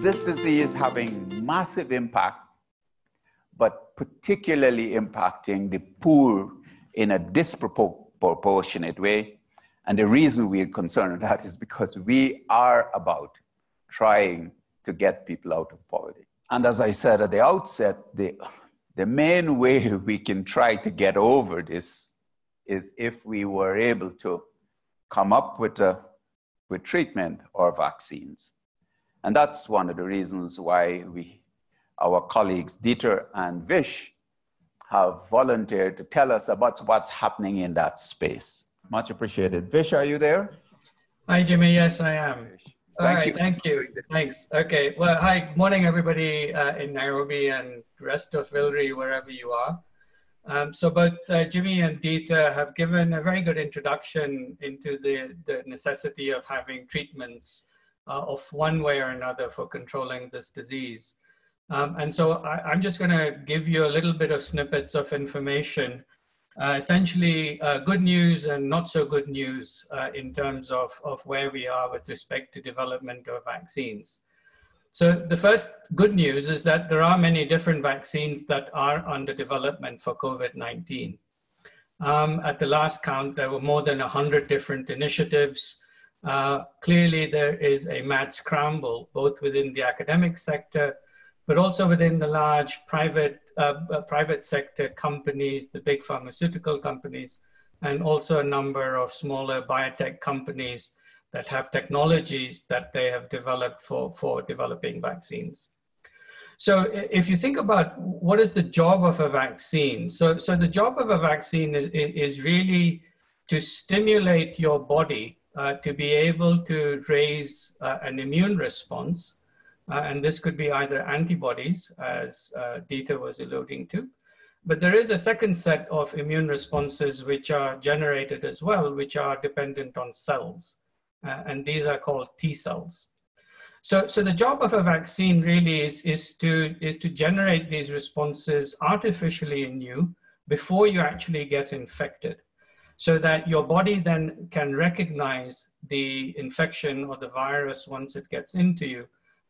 this disease having massive impact, but particularly impacting the poor in a disproportionate way. And the reason we're concerned with that is because we are about trying to get people out of poverty. And as I said at the outset, the main way we can try to get over this is if we were able to come up with treatment or vaccines. And that's one of the reasons why our colleagues Dieter and Vish have volunteered to tell us about what's happening in that space. Much appreciated. Vish, are you there? Hi, Jimmy. Yes, I am. All right, thank you. Thanks. Okay. Well, hi. Morning, everybody in Nairobi and rest of ILRI, wherever you are. So both Jimmy and Dieter have given a very good introduction into the necessity of having treatments of one way or another for controlling this disease. And so I'm just going to give you a little bit of snippets of information, essentially good news and not so good news in terms of where we are with respect to development of vaccines. So the first good news is that there are many different vaccines that are under development for COVID-19. At the last count, there were more than 100 different initiatives. Clearly, there is a mad scramble, both within the academic sector, but also within the large private sector companies, the big pharmaceutical companies, and also a number of smaller biotech companies that have technologies that they have developed for developing vaccines. So if you think about what is the job of a vaccine, so the job of a vaccine is really to stimulate your body to be able to raise an immune response. And this could be either antibodies, as Dieter was alluding to, but there is a second set of immune responses which are generated as well, which are dependent on cells. And these are called T cells. So the job of a vaccine really is to generate these responses artificially in you before you actually get infected, so that your body then can recognize the infection or the virus once it gets into you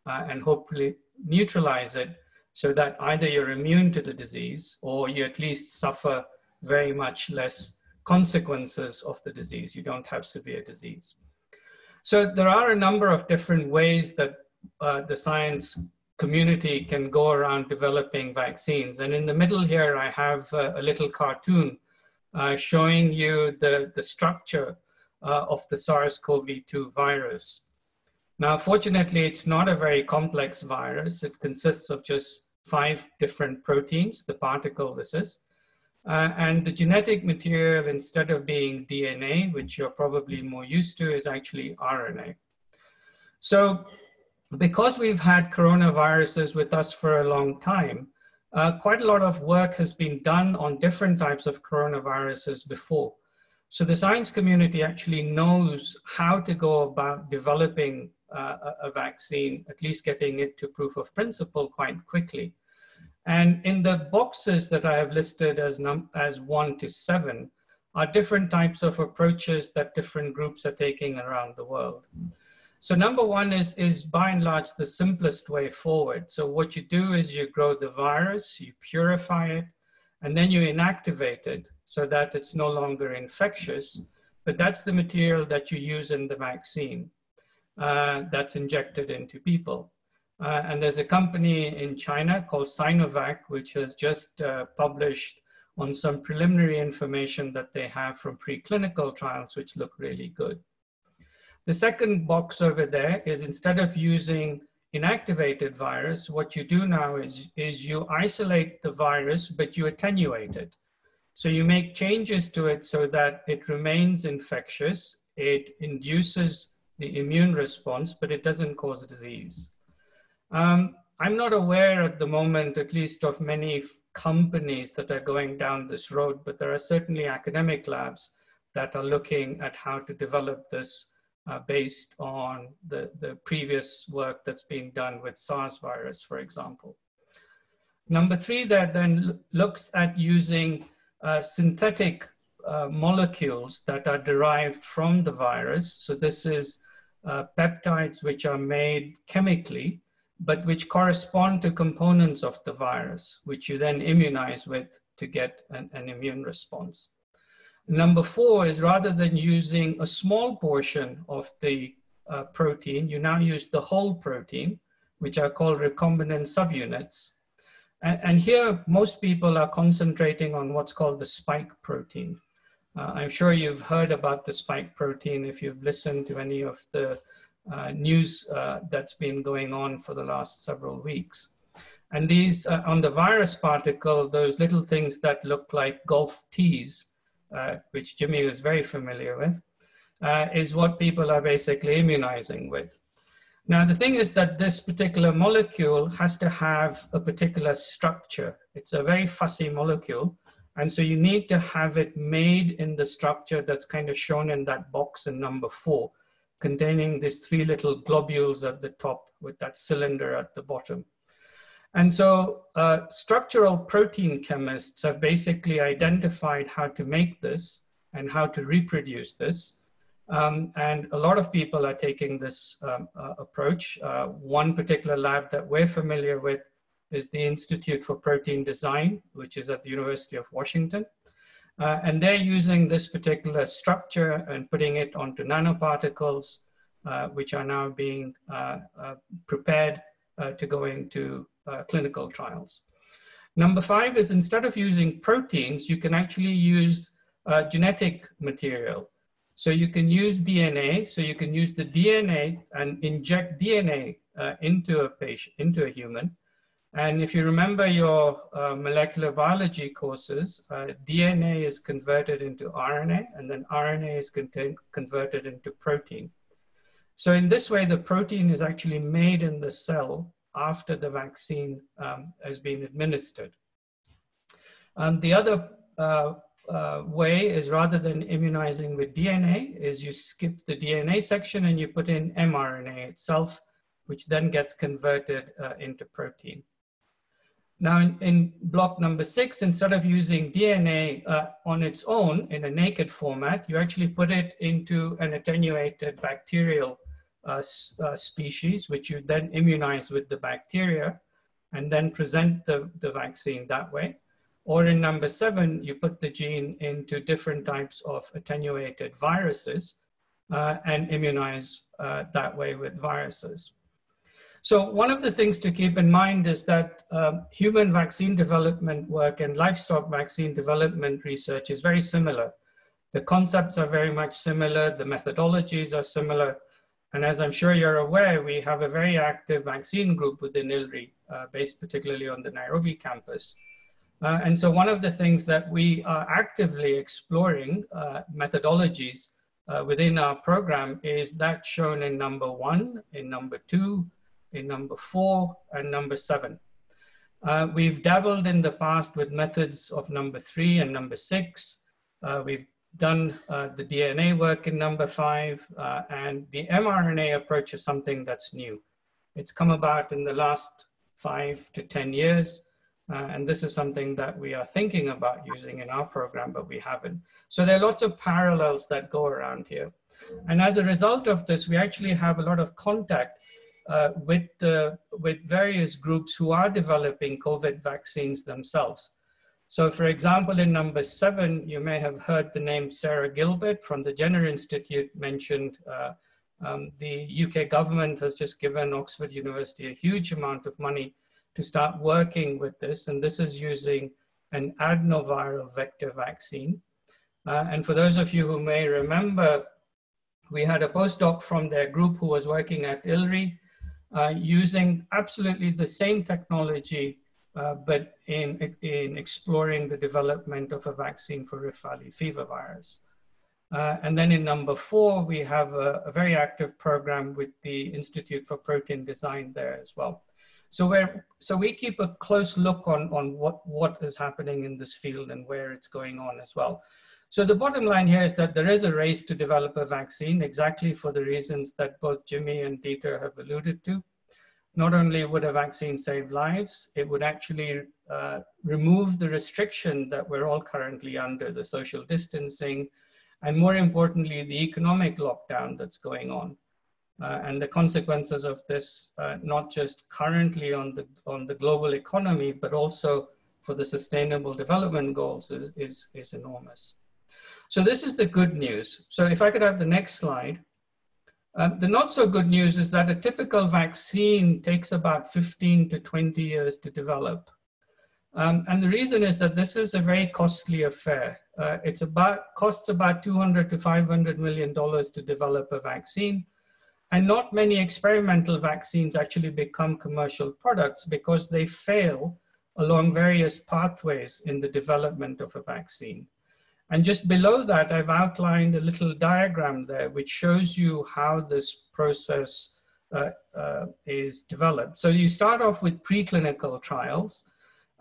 and hopefully neutralize it so that either you're immune to the disease or you at least suffer very much less consequences of the disease. You don't have severe disease. So there are a number of different ways that the science community can go around developing vaccines. And in the middle here, I have a little cartoon showing you the structure of the SARS-CoV-2 virus. Now, fortunately, it's not a very complex virus. It consists of just 5 different proteins, the particle this is. And the genetic material, instead of being DNA, which you're probably more used to, is actually RNA. So because we've had coronaviruses with us for a long time, quite a lot of work has been done on different types of coronaviruses before. So the science community actually knows how to go about developing a vaccine, at least getting it to proof of principle quite quickly. And in the boxes that I have listed as 1 to 7 are different types of approaches that different groups are taking around the world. So number 1 is by and large the simplest way forward. So what you do is you grow the virus, you purify it, and then you inactivate it so that it's no longer infectious, but that's the material that you use in the vaccine that's injected into people. And there's a company in China called Sinovac, which has just published on some preliminary information that they have from preclinical trials, which look really good. The second box over there is instead of using inactivated virus, what you do now is you isolate the virus, but you attenuate it. So you make changes to it so that it remains infectious. It induces the immune response, but it doesn't cause disease. I'm not aware at the moment, at least, of many companies that are going down this road, but there are certainly academic labs that are looking at how to develop this based on the previous work that's been done with SARS virus, for example. Number 3 there then looks at using synthetic molecules that are derived from the virus. So this is peptides which are made chemically, but which correspond to components of the virus, which you then immunize with to get an immune response. Number four is rather than using a small portion of the protein, you now use the whole protein, which are called recombinant subunits. And here, most people are concentrating on what's called the spike protein. I'm sure you've heard about the spike protein if you've listened to any of the news that's been going on for the last several weeks. And these, on the virus particle, those little things that look like golf tees, which Jimmy was very familiar with, is what people are basically immunizing with. Now, the thing is that this particular molecule has to have a particular structure. It's a very fussy molecule. And so you need to have it made in the structure that's kind of shown in that box in number four, containing these three little globules at the top with that cylinder at the bottom. And so structural protein chemists have basically identified how to make this and how to reproduce this. And a lot of people are taking this approach. One particular lab that we're familiar with is the Institute for Protein Design, which is at the University of Washington. And they're using this particular structure and putting it onto nanoparticles, which are now being prepared to go into clinical trials. Number five is instead of using proteins, you can actually use genetic material. So you can use DNA, so you can use the DNA and inject DNA into a patient, into a human. And if you remember your molecular biology courses, DNA is converted into RNA, and then RNA is converted into protein. So in this way, the protein is actually made in the cell after the vaccine has been administered. The other way is rather than immunizing with DNA is you skip the DNA section and you put in mRNA itself, which then gets converted into protein. Now in block number six, instead of using DNA on its own in a naked format, you actually put it into an attenuated bacterial species, which you then immunize with the bacteria and then present the vaccine that way. Or in number seven, you put the gene into different types of attenuated viruses and immunize that way with viruses. So one of the things to keep in mind is that human vaccine development work and livestock vaccine development research is very similar. The concepts are very much similar, the methodologies are similar, and as I'm sure you're aware, we have a very active vaccine group within ILRI, based particularly on the Nairobi campus. And so one of the things that we are actively exploring methodologies within our program is that shown in number one, in number two, in number four, and number seven. We've dabbled in the past with methods of number three and number six. We've done the DNA work in number five, and the mRNA approach is something that's new. It's come about in the last 5 to 10 years, and this is something that we are thinking about using in our program, but we haven't. So there are lots of parallels that go around here. And as a result of this, we actually have a lot of contact with various groups who are developing COVID vaccines themselves. So for example, in number seven, you may have heard the name Sarah Gilbert from the Jenner Institute mentioned. The UK government has just given Oxford University a huge amount of money to start working with this, and this is using an adenoviral vector vaccine. And for those of you who may remember, we had a postdoc from their group who was working at ILRI, using absolutely the same technology, but in exploring the development of a vaccine for Rift Valley fever virus. And then in number four, we have a very active program with the Institute for Protein Design there as well. So we keep a close look on what is happening in this field and where it's going on as well. So the bottom line here is that there is a race to develop a vaccine exactly for the reasons that both Jimmy and Dieter have alluded to. Not only would a vaccine save lives, it would actually remove the restriction that we're all currently under, the social distancing, and more importantly, the economic lockdown that's going on. and the consequences of this, not just currently on the global economy, but also for the sustainable development goals is enormous. So this is the good news. So if I could have the next slide. The not so good news is that a typical vaccine takes about 15 to 20 years to develop. And the reason is that this is a very costly affair. It costs about $200 to $500 million to develop a vaccine. And not many experimental vaccines actually become commercial products because they fail along various pathways in the development of a vaccine. And just below that, I've outlined a little diagram there, which shows you how this process is developed. So you start off with preclinical trials,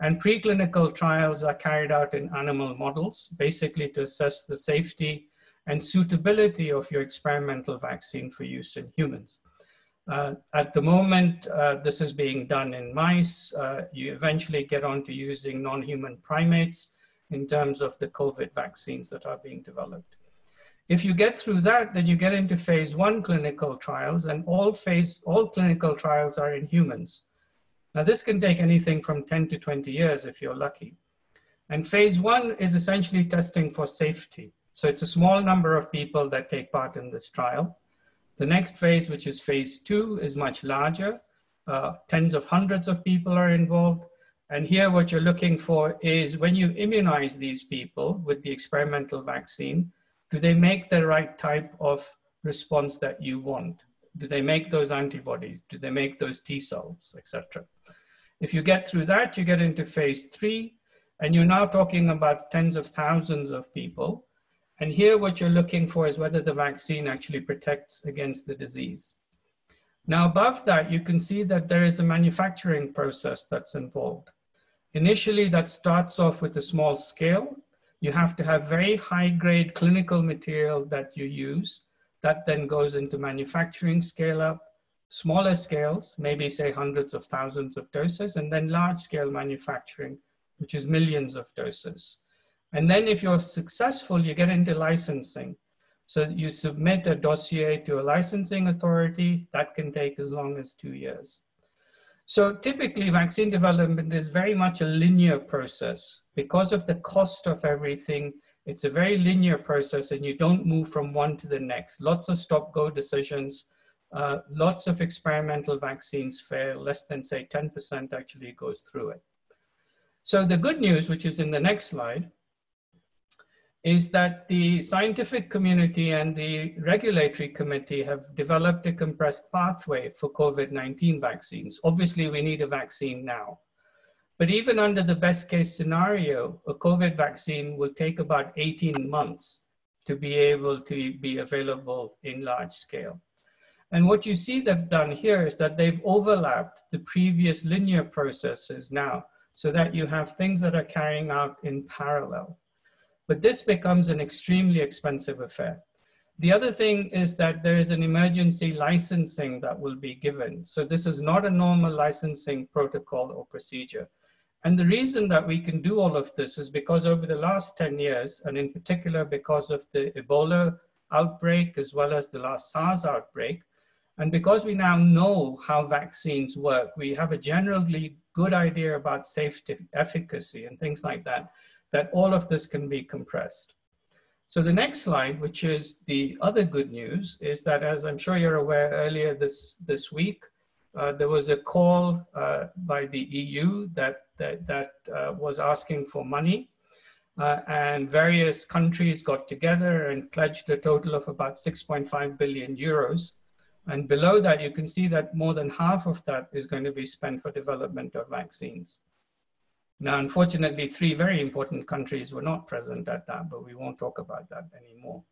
and preclinical trials are carried out in animal models, basically to assess the safety and suitability of your experimental vaccine for use in humans. At the moment, this is being done in mice. You eventually get on to using non-human primates in terms of the COVID vaccines that are being developed. If you get through that, then you get into phase 1 clinical trials, and all clinical trials are in humans. Now this can take anything from 10 to 20 years if you're lucky. And phase 1 is essentially testing for safety. So it's a small number of people that take part in this trial. The next phase, which is phase 2, is much larger. Tens of hundreds of people are involved. And here what you're looking for is, when you immunize these people with the experimental vaccine, do they make the right type of response that you want? Do they make those antibodies? Do they make those T cells, etc.? If you get through that, you get into phase 3, and you're now talking about tens of thousands of people. And here what you're looking for is whether the vaccine actually protects against the disease. Now above that, you can see that there is a manufacturing process that's involved. Initially, that starts off with a small scale. You have to have very high-grade clinical material that you use. That then goes into manufacturing scale-up, smaller scales, maybe say hundreds of thousands of doses, and then large-scale manufacturing, which is millions of doses. And then if you're successful, you get into licensing. So you submit a dossier to a licensing authority. That can take as long as 2 years. So typically, vaccine development is very much a linear process. Because of the cost of everything, it's a very linear process, and you don't move from one to the next. Lots of stop-go decisions, lots of experimental vaccines fail. Less than, say, 10% actually goes through it. So the good news, which is in the next slide, is that the scientific community and the regulatory committee have developed a compressed pathway for COVID-19 vaccines. Obviously, we need a vaccine now. But even under the best case scenario, a COVID vaccine will take about 18 months to be able to be available in large scale. And what you see they've done here is that they've overlapped the previous linear processes now, so that you have things that are carrying out in parallel. But this becomes an extremely expensive affair. The other thing is that there is an emergency licensing that will be given. So this is not a normal licensing protocol or procedure. And the reason that we can do all of this is because over the last 10 years, and in particular because of the Ebola outbreak, as well as the last SARS outbreak, and because we now know how vaccines work, we have a generally good idea about safety, efficacy, and things like that, that all of this can be compressed. So the next slide, which is the other good news, is that, as I'm sure you're aware, earlier this week, there was a call by the EU that was asking for money, and various countries got together and pledged a total of about 6.5 billion euros. And below that, you can see that more than half of that is going to be spent for development of vaccines. Now, unfortunately, 3 very important countries were not present at that, but we won't talk about that anymore.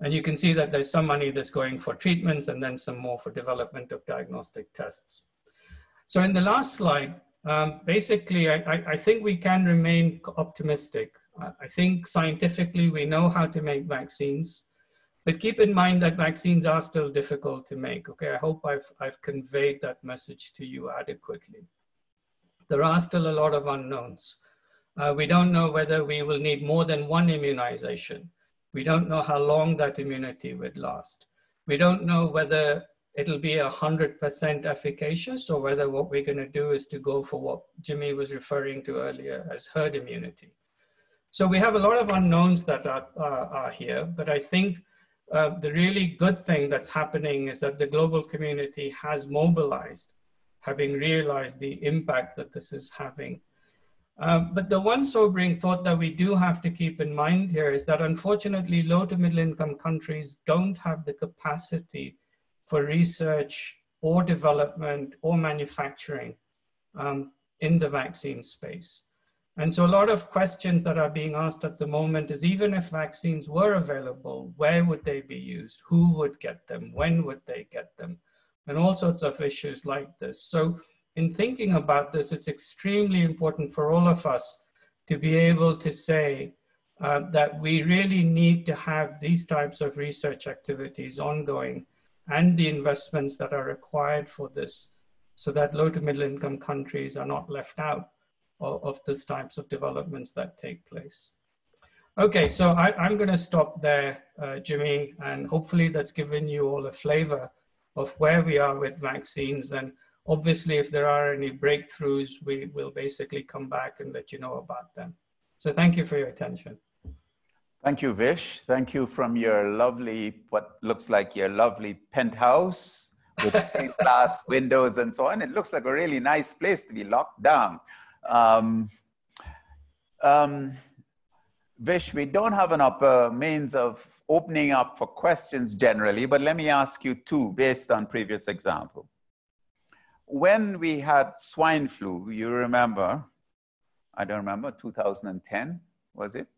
And you can see that there's some money that's going for treatments and then some more for development of diagnostic tests. So in the last slide, basically, I think we can remain optimistic. I think scientifically, we know how to make vaccines, but keep in mind that vaccines are still difficult to make. Okay, I hope I've conveyed that message to you adequately. There are still a lot of unknowns. We don't know whether we will need more than one immunization. We don't know how long that immunity would last. We don't know whether it'll be 100% efficacious, or whether what we're going to do is to go for what Jimmy was referring to earlier as herd immunity. So we have a lot of unknowns that are here, but I think the really good thing that's happening is that the global community has mobilized, having realized the impact that this is having. But the one sobering thought that we do have to keep in mind here is that unfortunately low to middle income countries don't have the capacity for research or development or manufacturing in the vaccine space. And so a lot of questions that are being asked at the moment is, even if vaccines were available, where would they be used? Who would get them? When would they get them? And all sorts of issues like this. So in thinking about this, it's extremely important for all of us to be able to say that we really need to have these types of research activities ongoing and the investments that are required for this, so that low to middle income countries are not left out of these types of developments that take place. Okay, so I'm gonna stop there, Jimmy, and hopefully that's given you all a flavor of where we are with vaccines. And obviously if there are any breakthroughs, we will basically come back and let you know about them. So thank you for your attention. Thank you, Vish. Thank you from your lovely, what looks like your lovely penthouse with stained-glass windows and so on. It looks like a really nice place to be locked down. Vish, we don't have an upper means of opening up for questions generally, but let me ask you two based on previous example. When we had swine flu, you remember, I don't remember, 2010, was it?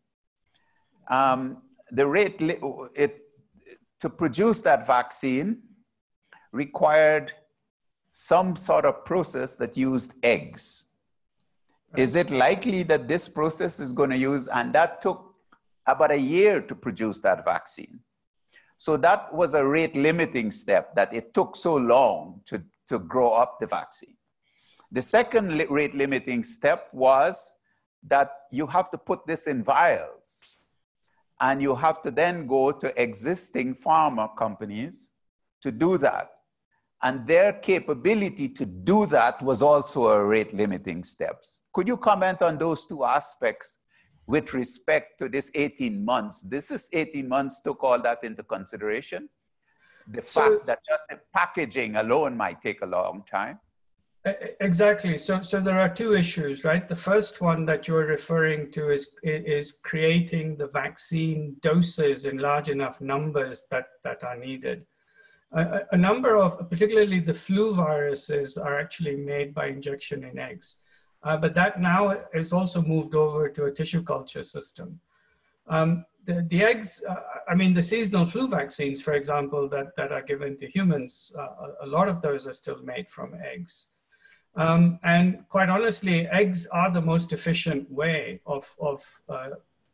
The rate, to produce that vaccine required some sort of process that used eggs. Is it likely that this process is going to use, and that took about a year to produce that vaccine. So that was a rate limiting step, that it took so long to grow up the vaccine. The second rate limiting step was that you have to put this in vials, and you have to then go to existing pharma companies to do that. And their capability to do that was also a rate limiting steps. Could you comment on those two aspects with respect to this 18 months? This is 18 months took all that into consideration. The fact that just the packaging alone might take a long time. Exactly. So there are two issues, right? The first one that you're referring to is creating the vaccine doses in large enough numbers that are needed. A number of, particularly the flu viruses, are actually made by injection in eggs. But that now is also moved over to a tissue culture system. The eggs, I mean, the seasonal flu vaccines, for example, that are given to humans, a lot of those are still made from eggs. And quite honestly, eggs are the most efficient way of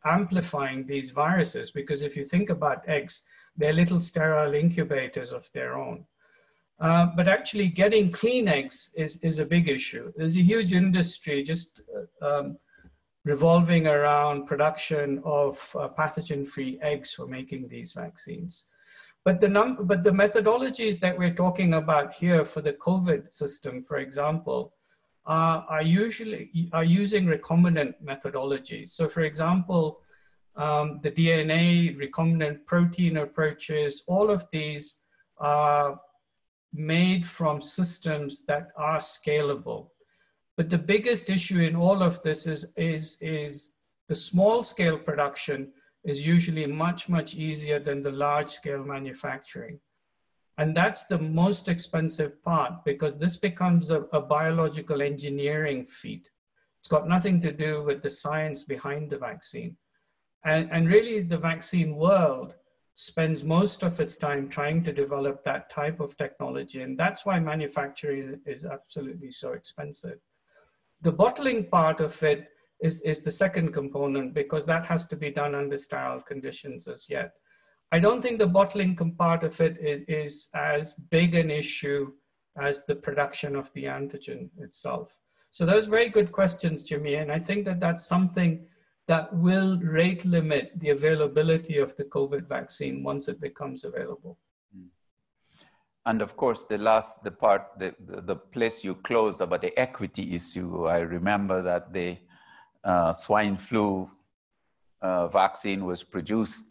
amplifying these viruses, because if you think about eggs, they're little sterile incubators of their own. But actually getting clean eggs is a big issue. There's a huge industry just revolving around production of pathogen-free eggs for making these vaccines. But the methodologies that we're talking about here for the COVID system, for example, are using recombinant methodologies. So for example, the DNA, recombinant protein approaches, all of these are made from systems that are scalable. But the biggest issue in all of this is the small scale production is usually much, much easier than the large scale manufacturing. And that's the most expensive part, because this becomes a biological engineering feat. It's got nothing to do with the science behind the vaccine. And really the vaccine world spends most of its time trying to develop that type of technology. And that's why manufacturing is absolutely so expensive. The bottling part of it is the second component, because that has to be done under sterile conditions as yet. I don't think the bottling part of it is as big an issue as the production of the antigen itself. So those are very good questions, Jimmy. And I think that that's something that will rate limit the availability of the COVID vaccine once it becomes available. And of course, the last, the part, the place you closed about the equity issue, I remember that the swine flu vaccine was produced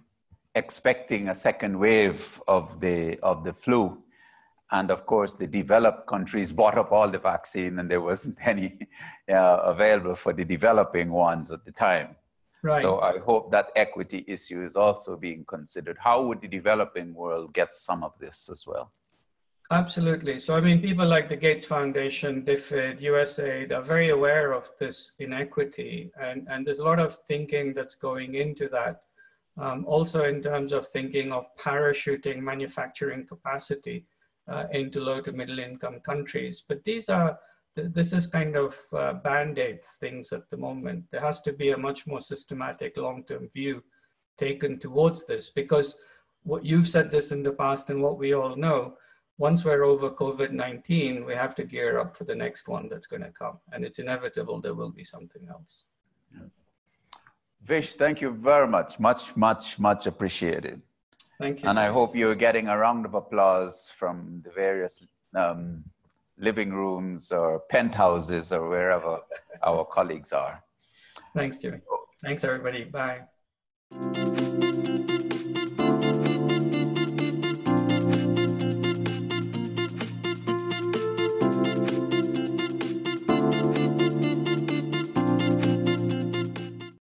expecting a second wave of the flu. And of course, the developed countries bought up all the vaccine and there wasn't any available for the developing ones at the time. Right. So I hope that equity issue is also being considered. How would the developing world get some of this as well? Absolutely. So, I mean, people like the Gates Foundation, DFID, USAID are very aware of this inequity. And there's a lot of thinking that's going into that. Also in terms of thinking of parachuting manufacturing capacity into low to middle income countries. But these are, this is kind of band-aids things at the moment. There has to be a much more systematic long-term view taken towards this, because what you've said this in the past and what we all know, once we're over COVID-19, we have to gear up for the next one that's going to come. And it's inevitable there will be something else. Yeah. Vish, thank you very much. Much, much, much appreciated. Thank you. And I hope you're getting a round of applause from the various living rooms or penthouses or wherever our colleagues are. Thanks, Jimmy. Thanks, everybody. Bye.